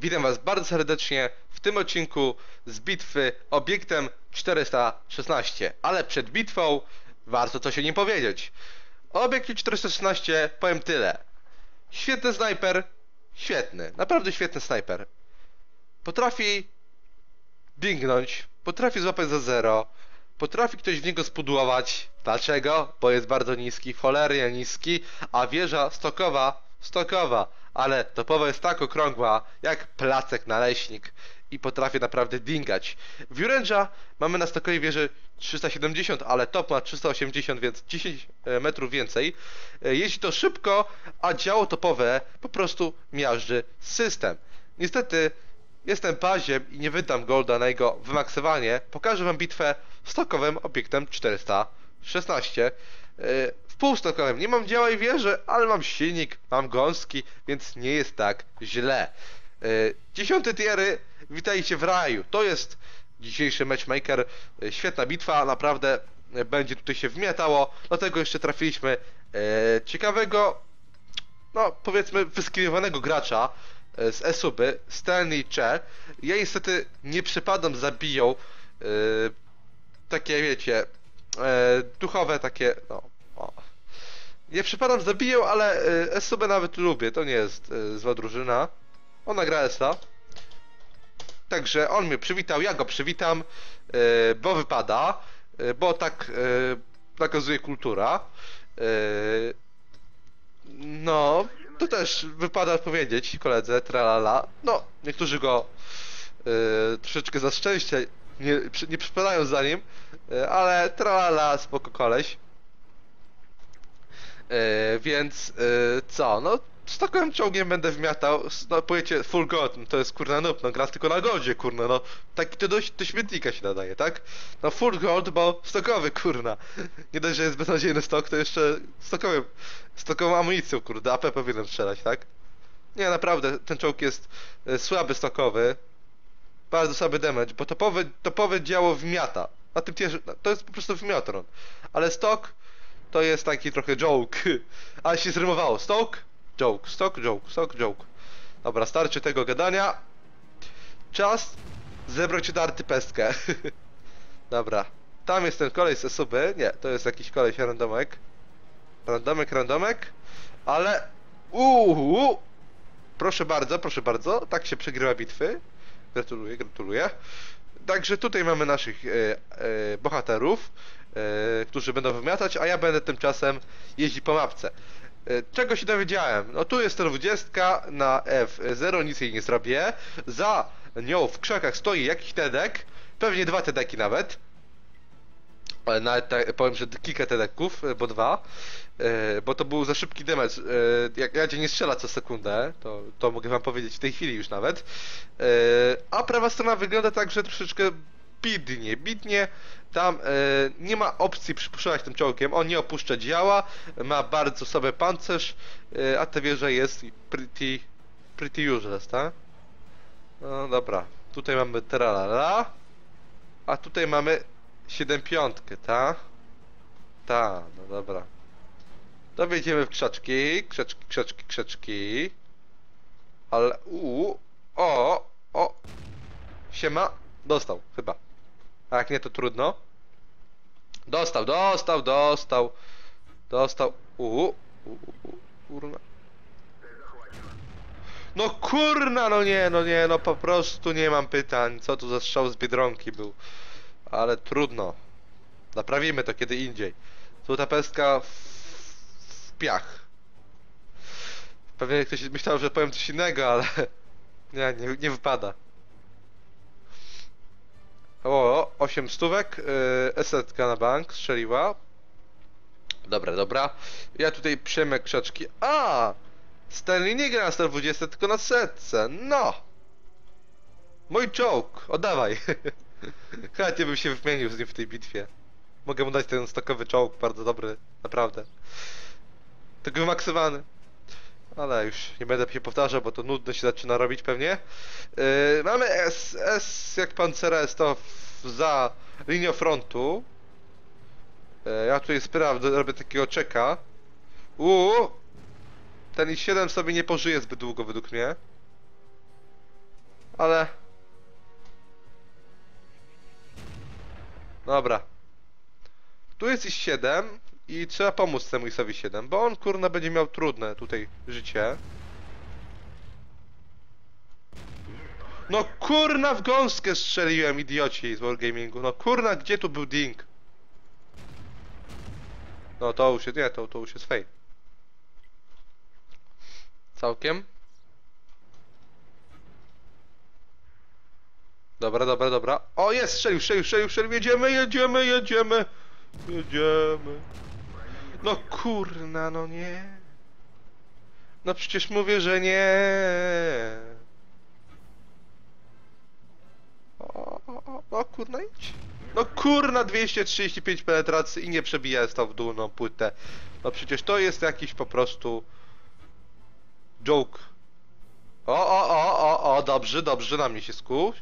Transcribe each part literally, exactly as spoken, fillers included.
Witam Was bardzo serdecznie w tym odcinku z bitwy obiektem czterysta szesnaście. Ale przed bitwą warto coś o nim powiedzieć. O obiekcie czterysta szesnaście powiem tyle. Świetny snajper, świetny, naprawdę świetny snajper. Potrafi dingnąć, potrafi złapać za zero, potrafi ktoś w niego spudłować. Dlaczego? Bo jest bardzo niski, cholernie niski, a wieża stokowa, stokowa, ale topowa jest tak okrągła, jak placek naleśnik i potrafi naprawdę dingać. Viewrange'a mamy na stokowej wieży trzysta siedemdziesiąt, ale top ma trzysta osiemdziesiąt, więc dziesięć metrów więcej. Jeździ to szybko, a działo topowe po prostu miażdży system. Niestety jestem paziem i nie wydam golda na jego wymaksowanie. Pokażę Wam bitwę stokowym obiektem czterysta szesnaście. W półstokowym nie mam działa i wieży, ale mam silnik, mam gąski, więc nie jest tak źle. Dziesiąty tiery, witajcie w raju. To jest dzisiejszy matchmaker. Świetna bitwa, naprawdę będzie tutaj się wmiatało. Dlatego jeszcze trafiliśmy ciekawego, no powiedzmy wyskillowanego gracza z e-suby, Stelny Cze. Ja niestety nie przypadam za biją yy, takie, wiecie, yy, duchowe takie, no, o. Nie przypadam za biją, ale yy, e-subę nawet lubię, to nie jest yy, zła drużyna. Ona gra esa. Także on mnie przywitał, ja go przywitam, yy, bo wypada, yy, bo tak yy, nakazuje kultura. Yy, no... To też wypada powiedzieć, koledze, tralala. No, niektórzy go y, troszeczkę za szczęście nie, nie przypadają za nim, y, ale tralala, spoko koleś. Y, więc y, co, no z takim ciągiem będę wmiatał, no powiecie full god, no, to jest kurna noob, no gra tylko na goldzie, kurna, no taki to do, do śmietnika się nadaje, tak? No full gold, bo stokowy, kurna, nie dość, że jest beznadziejny stok, to jeszcze stokowy, stokową amunicją, kurde, A P powinienem strzelać, tak? Nie, naprawdę, ten czołg jest e, słaby stokowy, bardzo słaby damage, bo topowe, topowe działo wmiata, na tym tierze, to jest po prostu wmiotron, ale stok to jest taki trochę joke, ale się zrymowało, stok? Joke, stok, joke, stok, joke. Dobra, starczy tego gadania. Czas zebrać darty pestkę. Dobra, tam jest ten koleś ze suby. Nie, to jest jakiś koleś randomek. Randomek, randomek. Ale... Uuu! Proszę bardzo, proszę bardzo. Tak się przegrywa bitwy. Gratuluję, gratuluję. Także tutaj mamy naszych y, y, bohaterów, y, którzy będą wymiatać, a ja będę tymczasem jeździł po mapce. Czego się dowiedziałem? No tu jest sto dwadzieścia na F zero, nic jej nie zrobię. Za nią w krzakach stoi jakiś Tedek, pewnie dwa Tedeki nawet. Ale nawet tak, powiem, że kilka Tedeków, bo dwa. Bo to był za szybki damage. Jak Jadzie nie strzela co sekundę, to, to mogę Wam powiedzieć w tej chwili już nawet. A prawa strona wygląda tak, że troszeczkę bidnie, bidnie. Tam y, nie ma opcji przypuszczać tym czołgiem, on nie opuszcza działa, ma bardzo słaby pancerz, y, a ta wieża jest pretty, pretty useless, tak? No dobra, tutaj mamy tralala, a tutaj mamy siedem piątkę, tak? Tak, no dobra. To wjedziemy w krzaczki, krzaczki, krzaczki, krzaczki. Ale, uuu, o, o, siema, dostał, chyba. A jak nie, to trudno. Dostał, dostał, dostał. Dostał. Uuu. Kurna. No kurna, no nie, no nie, no po prostu nie mam pytań. Co tu za strzał z biedronki był. Ale trudno. Naprawimy to kiedy indziej. Tu ta pestka w, w piach. Pewnie ktoś myślał, że powiem coś innego, ale... Nie, nie, nie wypada. O, osiem stówek, yy, esetka na bank strzeliła. Dobra, dobra. Ja tutaj przejmę krzaczki. A! Stanley nie gra na sto dwadzieścia, tylko na setce. No! Mój czołg, oddawaj. Chętnie bym się wymienił z nim w tej bitwie. Mogę mu dać ten stokowy czołg, bardzo dobry, naprawdę. Tylko wymaksowany. Ale już nie będę się powtarzał, bo to nudno się zaczyna robić pewnie. Yy, mamy S S jak pan Ceres to w, za linią frontu. Yy, ja tutaj sprawdzę, robię takiego czeka. Uuu! Ten i siedem sobie nie pożyje zbyt długo według mnie. ale... Dobra. Tu jest i siedem i trzeba pomóc temu Isowi siedem, bo on kurna będzie miał trudne tutaj życie. No kurna w gąskę strzeliłem, idioci z Wargamingu. No kurna, gdzie tu był ding? No to już jest, nie, to, to już jest fej. Całkiem. Dobra, dobra, dobra. O, jest! Strzelił, strzelił, strzelił, strzelił. Jedziemy, jedziemy, jedziemy. Jedziemy. No kurna, no nie. No przecież mówię, że nie. O, o, o, o kurna, idź. No kurna, dwieście trzydzieści pięć penetracji i nie przebijałem to w dółną płytę. No przecież to jest jakiś po prostu... joke. O, o, o, o, o, dobrze, dobrze, na mnie się skup.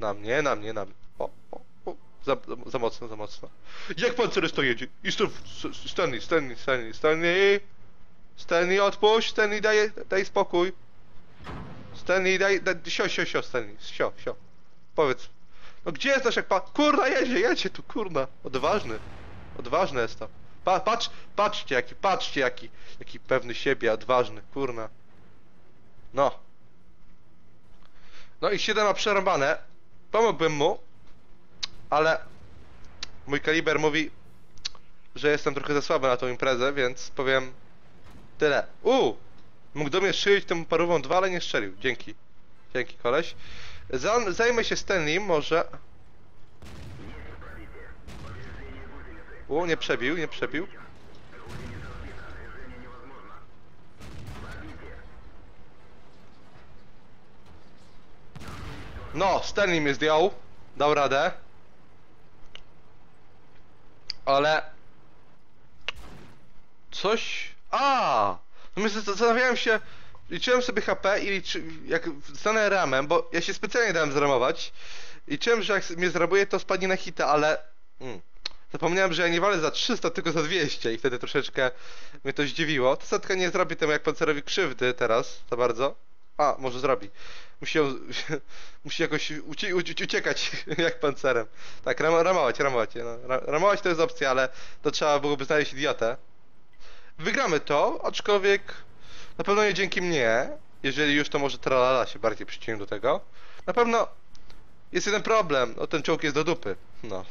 Na mnie, na mnie, na mnie. O, o, o. Za, za mocno, za mocno. Jak pan Ceres to jedzie? I stów, Stanley, Stanley, Stanley, Stanley. Stanley, odpuść, Stanley, daj, daj spokój. Stanley, daj, daj, sio, sio, sio, Stanley, sio, sio. Powiedz. No gdzie jest nasz jak pan? Kurna, jedzie, jedzie tu, kurna. Odważny. Odważny jest to. Pa, patrz, patrzcie jaki, patrzcie jaki. Jaki pewny siebie, odważny, kurna. No. No i siedem ma przerąbane. Pomógłbym mu, ale mój kaliber mówi, że jestem trochę za słaby na tą imprezę, więc powiem tyle. Uuu! Mógł do mnie strzelić tą parową dwa, ale nie strzelił. Dzięki. Dzięki, koleś. Zan zajmę się Stanley'em, może... Uuu, nie przebił, nie przebił. No, Stanley mnie zdjął, dał radę. Ale... coś... A! No więc zastanawiałem się, liczyłem sobie H P i liczy... jak stanę ramem, bo ja się specjalnie dałem zramować. Liczyłem, że jak mnie zramuje, to spadnie na hita, ale... Mm. Zapomniałem, że ja nie walę za trzysta, tylko za dwieście i wtedy troszeczkę mnie to zdziwiło. Ta setka nie zrobi temu jak pancerowi krzywdy teraz, za bardzo. A, może zrobi. Musi, ją, musi jakoś ucie, uciekać jak pancerem. Tak, ram, ramować, ramować. No, ramować to jest opcja, ale to trzeba byłoby znaleźć idiotę. Wygramy to, aczkolwiek na pewno nie dzięki mnie. Jeżeli już, to może tralala się bardziej przyczynił do tego. Na pewno jest jeden problem. O, ten czołg jest do dupy. No,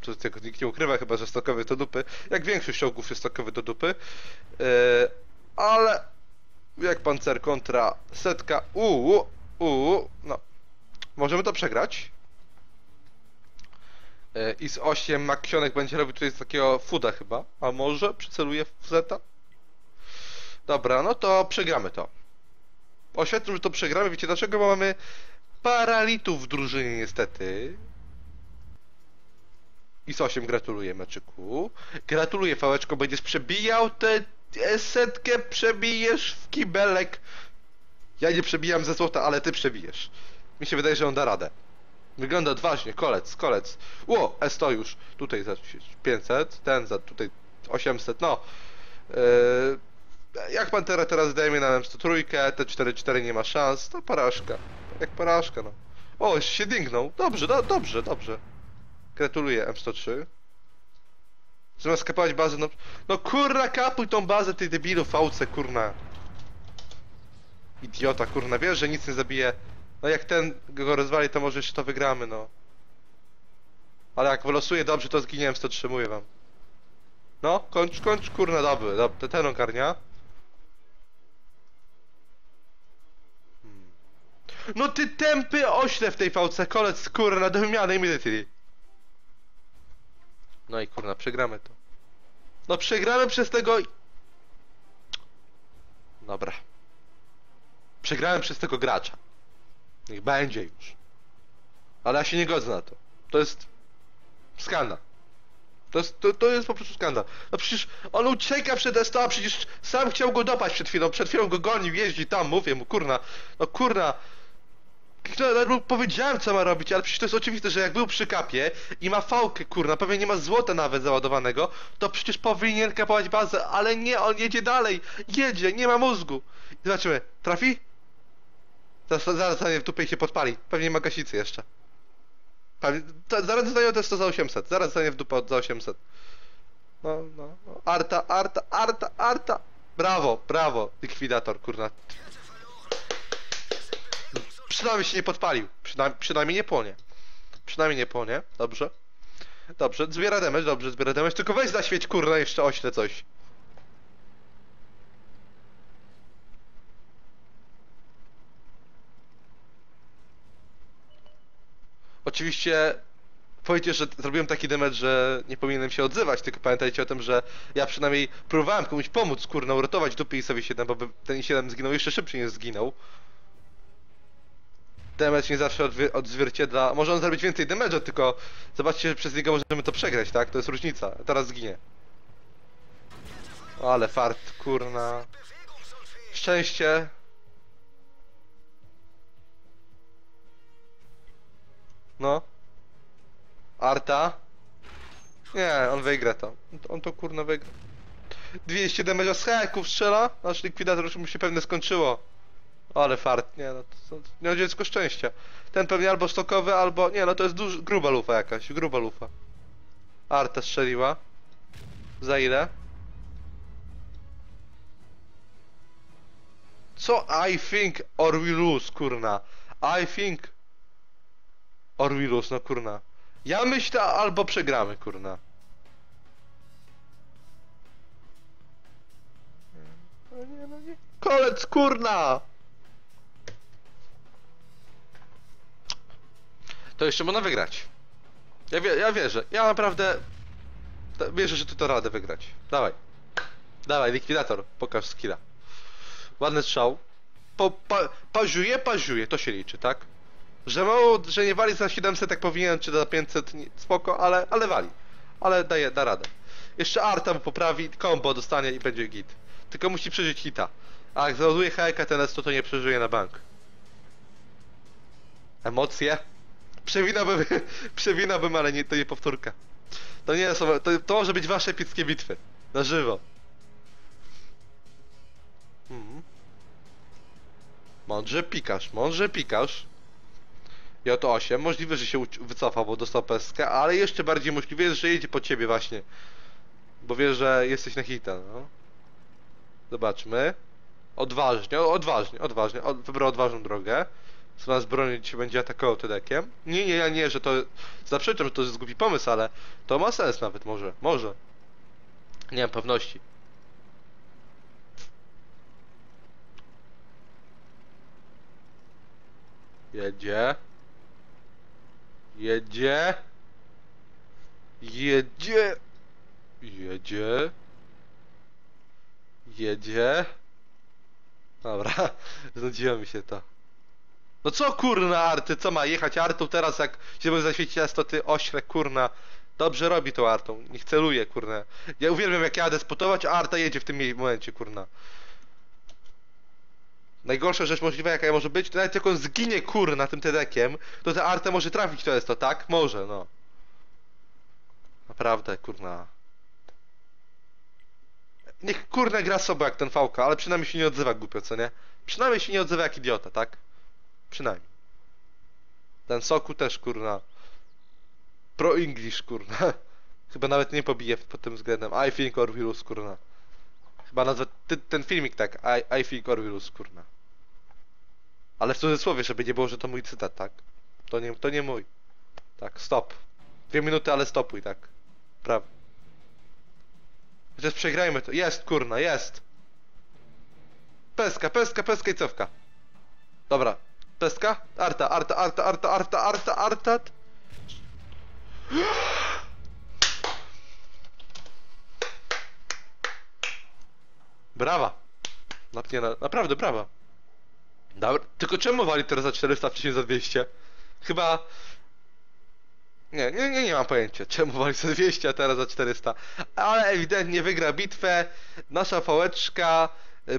to tego nikt nie ukrywa chyba, że stokowy jest do dupy. Jak większość czołgów jest stokowy do dupy. Yy, ale... jak pancer kontra setka, uuu, uuu, no. Możemy to przegrać. Yy, I z osiem Maksionek będzie robił tutaj z takiego fooda chyba. A może przyceluje w zeta? Dobra, no to przegramy to. Oświadczam, że to przegramy. Wiecie dlaczego? Bo mamy paralitów w drużynie niestety. I z osiem gratuluję meczyku. Gratuluję Fałeczko, będziesz przebijał te... setkę przebijesz w kibelek. Ja nie przebijam ze złota, ale ty przebijesz. Mi się wydaje, że on da radę. Wygląda odważnie, kolec, kolec. Ło, sto już. Tutaj za pięćset, ten za tutaj osiemset, no. Yy, jak Pantera teraz daje mi na M sto trzy, T czterdzieści cztery nie ma szans, to porażka. Jak porażka, no. O, już się dingnął. Dobrze, do, dobrze, dobrze. Gratuluję M sto trzy. Zamiast kapować bazę, no... No kurna, kapuj tą bazę, ty debilu, fałce, kurna. Idiota, kurna, wiesz, że nic nie zabije. No jak ten go rozwali, to może jeszcze to wygramy, no. Ale jak wylosuję dobrze, to zginiemy, to trzymuję wam. No, kończ, kończ, kurna, dobry, dobry, ten ogarnia. Hmm. No ty tępy ośle w tej fałce, kolec, kurna, do wymiany immediately. No i kurna, przegramy to. No przegramy przez tego... Dobra. Przegrałem przez tego gracza. Niech będzie już. Ale ja się nie godzę na to. To jest... skandal. To jest, to, to jest po prostu skandal. No przecież on ucieka przed S T O, a przecież sam chciał go dopaść przed chwilą. Przed chwilą go gonił, jeździ tam, mówię mu, kurna. No kurna. No, powiedziałem co ma robić, ale przecież to jest oczywiste, że jak był przy kapie i ma fałkę, kurna, pewnie nie ma złota nawet załadowanego, to przecież powinien kapować bazę, ale nie, on jedzie dalej, jedzie, nie ma mózgu. I zobaczymy, trafi? Zaraz, zaraz stanie w dupie i się podpali. Pewnie ma gasicy jeszcze. Pewnie, to, zaraz dostają też to za osiemset. Zaraz stanie w dupę za osiemset. No, no, no. Arta, arta, arta, arta. Brawo, brawo. Likwidator, kurna. Przynajmniej się nie podpalił. Przyna, przynajmniej nie płonie. Przynajmniej nie płonie. Dobrze. Dobrze, zbiera damage, dobrze, zbiera damage. Tylko weź zaświeć, kurna, jeszcze ośle coś. Oczywiście powiecie, że zrobiłem taki damage, że nie powinienem się odzywać, tylko pamiętajcie o tym, że ja przynajmniej próbowałem komuś pomóc, kurna, uratować dupy i sobie siedem, bo by ten i siedem zginął jeszcze szybciej niż zginął. Damage nie zawsze odzwierciedla. Może on zrobić więcej damage'a, tylko zobaczcie, że przez niego możemy to przegrać, tak? To jest różnica. Teraz zginie. Ale fart, kurna. Szczęście. No. Arta. Nie, on wygra to. On to kurna wygra. dwieście damage'a z heków strzela. Nasz likwidator już mu się pewnie skończyło. Ale fart, nie no, to, to nie będzie tylko szczęścia. Ten pewnie albo stokowy, albo... Nie no, to jest duż, gruba lufa jakaś, gruba lufa. Arta strzeliła. Za ile? Co I think or we lose, kurna? I think or we lose, no kurna. Ja myślę, albo przegramy, kurna. No nie, no nie. Kolec, kurna! To jeszcze można wygrać. Ja, wie, ja wierzę. Ja naprawdę wierzę, że ty to radę wygrać. Dawaj. Dawaj, likwidator. Pokaż skilla. Ładny strzał. Po, pa, paziuje, paziuje. To się liczy, tak? Że mało, że nie wali za siedemset, tak powinien, czy za pięćset. Nie, spoko, ale, ale wali. Ale daje, da radę. Jeszcze Arta mu poprawi, combo dostanie i będzie git. Tylko musi przeżyć hita. A jak załaduje hajka ten S, to nie przeżyje na bank. Emocje. Przewinąłbym, przewinąłbym, ale nie, to nie powtórka. To nie są, to, to może być wasze epickie bitwy. Na żywo. Mhm. Mądrze pikasz, mądrze pikasz. J osiem, możliwe, że się wycofał, bo dostał P S K, ale jeszcze bardziej możliwe jest, że jedzie po ciebie właśnie. Bo wie, że jesteś na hita, no. Zobaczmy. Odważnie, odważnie, odważnie. Wybrał odważną drogę. Zamiast bronić się będzie atakował Tedekiem. Nie, nie, ja nie, że to... Zaprzeczam, że to jest głupi pomysł, ale... To ma sens nawet, może, może. Nie mam pewności. Jedzie. Jedzie. Jedzie. Jedzie. Jedzie. Dobra, znudziło mi się to. No co kurna Arty, co ma jechać Artą teraz, jak się będzie zaświecić S, to ty ośle kurna. Dobrze robi tą Artą, niech celuje kurna. Ja uwielbiam jak jadę spotować, a Arta jedzie w tym momencie kurna. Najgorsza rzecz możliwa jaka może być, to nawet jak on zginie kurna tym Tedekiem, to ta Arta może trafić to jest to, tak? Może, no. Naprawdę kurna. Niech kurna gra sobie jak ten V-ka, ale przynajmniej się nie odzywa głupio, co nie? Przynajmniej się nie odzywa jak idiota, tak? Przynajmniej. Ten Soku też kurna. Pro English kurna. Chyba nawet nie pobije pod tym względem. I think or we lose, kurna. Chyba nazwę ten filmik tak. I, I think or we lose, kurna. Ale w cudzysłowie, żeby nie było, że to mój cytat, tak? To nie, to nie mój. Tak, stop. Dwie minuty, ale stopuj, tak. Prawo. Chociaż przegrajmy to. Jest, kurna, jest. Peska, peska, peska i cofka. Dobra. Peska? Arta, arta, arta, arta, arta, arta, arta. Brawa. Napnie na... Naprawdę, brawa. Dobra. Tylko czemu wali teraz za czterysta, wcześniej za dwieście? Chyba... Nie, nie, nie, nie mam pojęcia, czemu wali za dwieście, a teraz za czterysta. Ale ewidentnie wygra bitwę. Nasza fałeczka,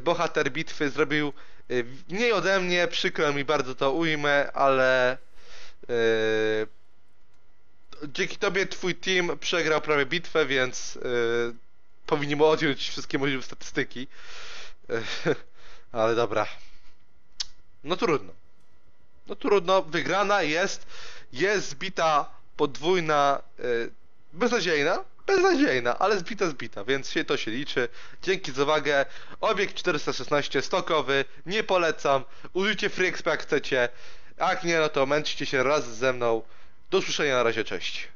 bohater bitwy zrobił... Mniej ode mnie, przykro mi bardzo to ujmę, ale yy, dzięki tobie twój team przegrał prawie bitwę, więc yy, powinni mu odjąć wszystkie możliwe statystyki. Yy, ale dobra. No trudno. no trudno, wygrana jest, jest zbita podwójna, yy, beznadziejna, beznadziejna, ale zbita, zbita, więc się to się liczy. Dzięki za uwagę, Obiekt czterysta szesnaście stokowy, nie polecam, użyjcie free expa jak chcecie, a jak nie, no to męczcie się raz ze mną, do usłyszenia, na razie, cześć.